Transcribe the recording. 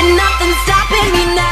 and nothing's stopping me now.